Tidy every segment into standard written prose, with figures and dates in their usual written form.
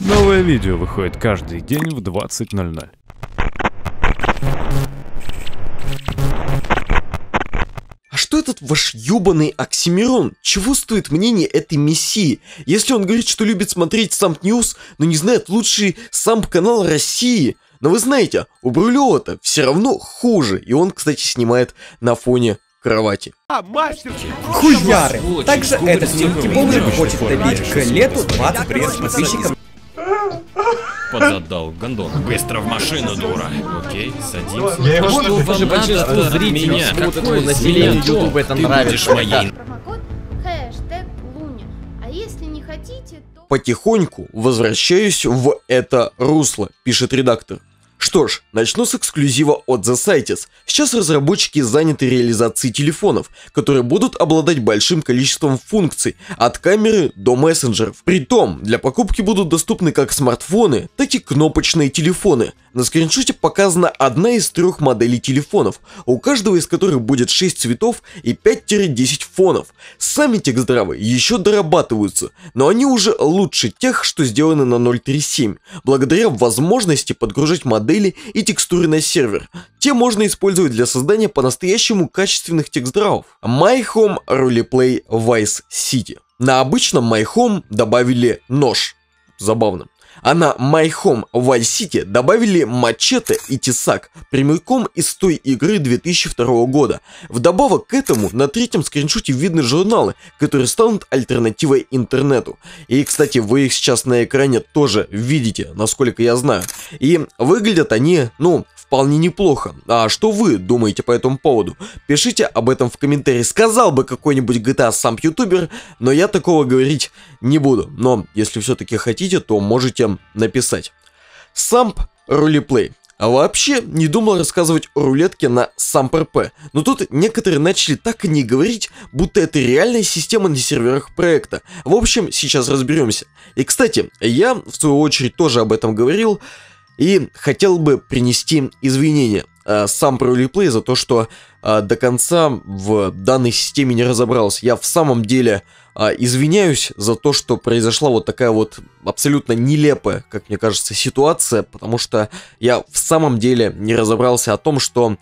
Новое видео выходит каждый день в 20:00. Что этот ваш ёбаный Оксимирон? Чего стоит мнение этой мессии? Если он говорит, что любит смотреть Самп Ньюс, но не знает лучший Самп-канал России. Но вы знаете, у Брюлёва-то все равно хуже. И он, кстати, снимает на фоне кровати. Хуяры! Также этот мелкий бомжик хочет добить к лету 20 тысяч подписчиков. Подзадал гондон. Быстро в машину, дура. Окей, садимся. Я его что даже большинство зрителей, какое население Ютуба это нравится. Промокод хэштег Луня. А если не хотите, то... Потихоньку возвращаюсь в это русло, пишет редактор. Что ж, начну с эксклюзива от The Cities. Сейчас разработчики заняты реализацией телефонов, которые будут обладать большим количеством функций, от камеры до мессенджеров. Притом, для покупки будут доступны как смартфоны, так и кнопочные телефоны. На скриншоте показана одна из трех моделей телефонов, у каждого из которых будет 6 цветов и 5-10 фонов. Сами текст-дравы еще дорабатываются, но они уже лучше тех, что сделаны на 0.37, благодаря возможности подгружать модели и текстуры на сервер. Те можно использовать для создания по-настоящему качественных текст-дравов. MyHome Role Play Vice City. На обычном MyHome добавили нож. Забавно. А на MyHome Vice City добавили мачете и тесак, прямиком из той игры 2002 года. Вдобавок к этому на третьем скриншоте видны журналы, которые станут альтернативой интернету. И, кстати, вы их сейчас на экране тоже видите, насколько я знаю. И выглядят они, вполне неплохо. А что вы думаете по этому поводу? Пишите об этом в комментарии. Сказал бы какой-нибудь GTA SAMP ютубер, но я такого говорить не буду. Но если все-таки хотите, то можете написать. SAMP Roleplay. А вообще не думал рассказывать о рулетке на SAMP.RP, но тут некоторые начали так и не говорить, будто это реальная система на серверах проекта. В общем, сейчас разберемся. И, кстати, я в свою очередь тоже об этом говорил. И хотел бы принести извинения SAMP Role Play за то, что до конца в данной системе не разобрался. Я в самом деле извиняюсь за то, что произошла вот такая вот абсолютно нелепая, как мне кажется, ситуация, потому что я в самом деле не разобрался о том, что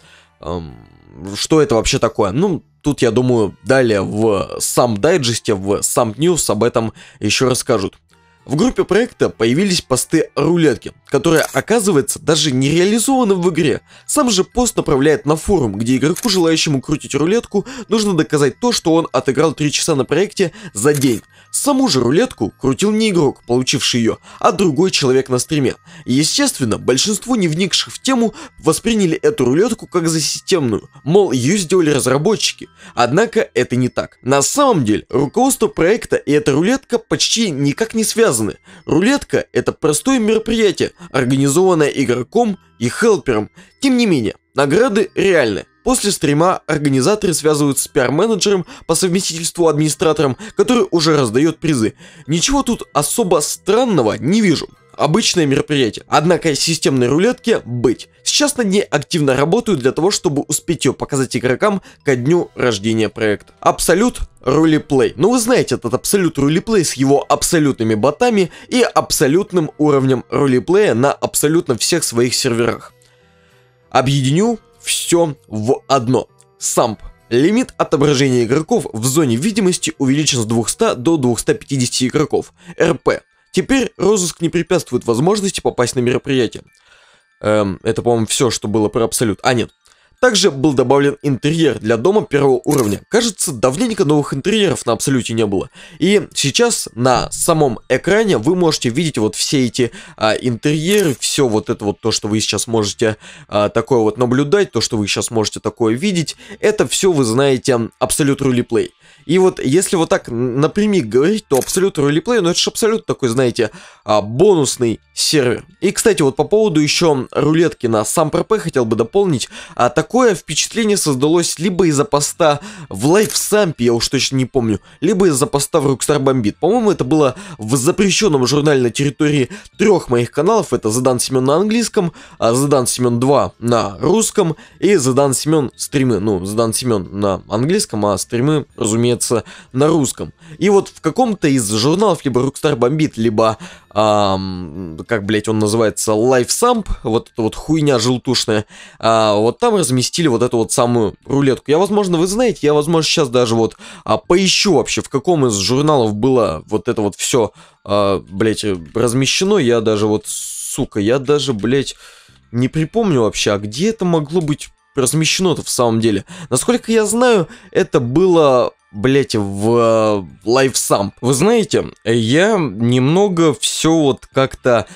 это вообще такое. Тут, я думаю, далее в SAMP Дайджесте, в SAMP News об этом еще расскажут. В группе проекта появились посты рулетки, которые, оказывается, даже не реализованы в игре. Сам же пост направляет на форум, где игроку, желающему крутить рулетку, нужно доказать то, что он отыграл 3 часа на проекте за день. Саму же рулетку крутил не игрок, получивший ее, а другой человек на стриме. И, естественно, большинство не вникших в тему восприняли эту рулетку как за системную, мол, ее сделали разработчики. Однако это не так. На самом деле, руководство проекта и эта рулетка почти никак не связаны. Рулетка — это простое мероприятие, организованное игроком и хелпером. Тем не менее, награды реальны. После стрима организаторы связываются с пиар-менеджером, по совместительству администратором, который уже раздает призы. Ничего тут особо странного не вижу. Обычное мероприятие. Однако системной рулетке быть. Сейчас над ней активно работают для того, чтобы успеть ее показать игрокам ко дню рождения проекта. Абсолют Роулплей. Вы знаете этот Абсолют Роулплей с его абсолютными ботами и абсолютным уровнем ролеплея на абсолютно всех своих серверах. Объединю все в одно. Самп. Лимит отображения игроков в зоне видимости увеличен с 200 до 250 игроков. РП. Теперь розыск не препятствует возможности попасть на мероприятие. Это, по-моему, все, что было про Абсолют. А, нет. Также был добавлен интерьер для дома первого уровня. Кажется, давненько новых интерьеров на Абсолюте не было. И сейчас на самом экране вы можете видеть вот все эти интерьеры, все вот это вот то, что вы сейчас можете такое вот наблюдать, то, что вы сейчас можете такое видеть. Это все вы знаете Абсолют Роулплей. И вот если вот так напрямик говорить, то Абсолют Роулплей, это же абсолютно такой, знаете, бонусный сервер. И, кстати, вот по поводу еще рулетки на SAMP.RP хотел бы дополнить. Такое впечатление создалось либо из-за поста в Лайфсампе, я уж точно не помню, либо из-за поста в Рокстар Бомбит. По-моему, это было в запрещенном журнале на территории 3 моих каналов. Это ЗеДанСемён на английском, ЗеДанСемён 2 на русском и ЗеДанСемён стримы. ЗеДанСемён на английском, а стримы, разумеется, на русском. И вот в каком-то из журналов, либо Рокстар Бомбит, либо как, блять, он называется, Лайфсамп, вот эта вот хуйня желтушная, вот там разместили вот эту вот самую рулетку. Я, возможно, вы знаете, я, возможно, сейчас даже вот поищу вообще, в каком из журналов было вот это вот все, блять, размещено. Я даже вот, сука, я даже, блять, не припомню вообще, а где это могло быть размещено-то в самом деле. Насколько я знаю, это было, блять, в Лайфсамп. Вы знаете, я немного все вот как-то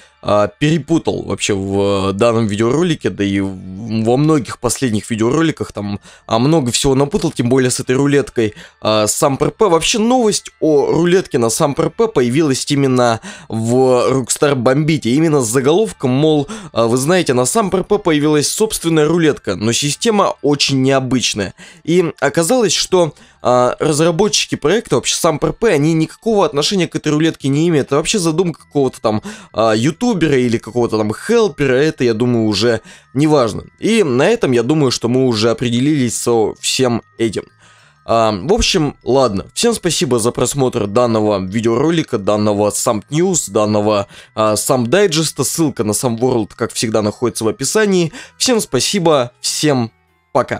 перепутал вообще в данном видеоролике, да и во многих последних видеороликах там много всего напутал, тем более с этой рулеткой SAMP. Вообще новость о рулетке на SAMP появилась именно в Рокстар Бомбите, именно с заголовком, мол, вы знаете, на SAMP появилась собственная рулетка, но система очень необычная. И оказалось, что разработчики проекта, вообще SAMP, они никакого отношения к этой рулетке не имеют. Это вообще задумка какого-то там ютубера или какого-то там хелпера, это, я думаю, уже не важно. И на этом, я думаю, что мы уже определились со всем этим. В общем, ладно. Всем спасибо за просмотр данного видеоролика, данного Samp News, данного Samp Digest. Ссылка на Samp World, как всегда, находится в описании. Всем спасибо, всем пока.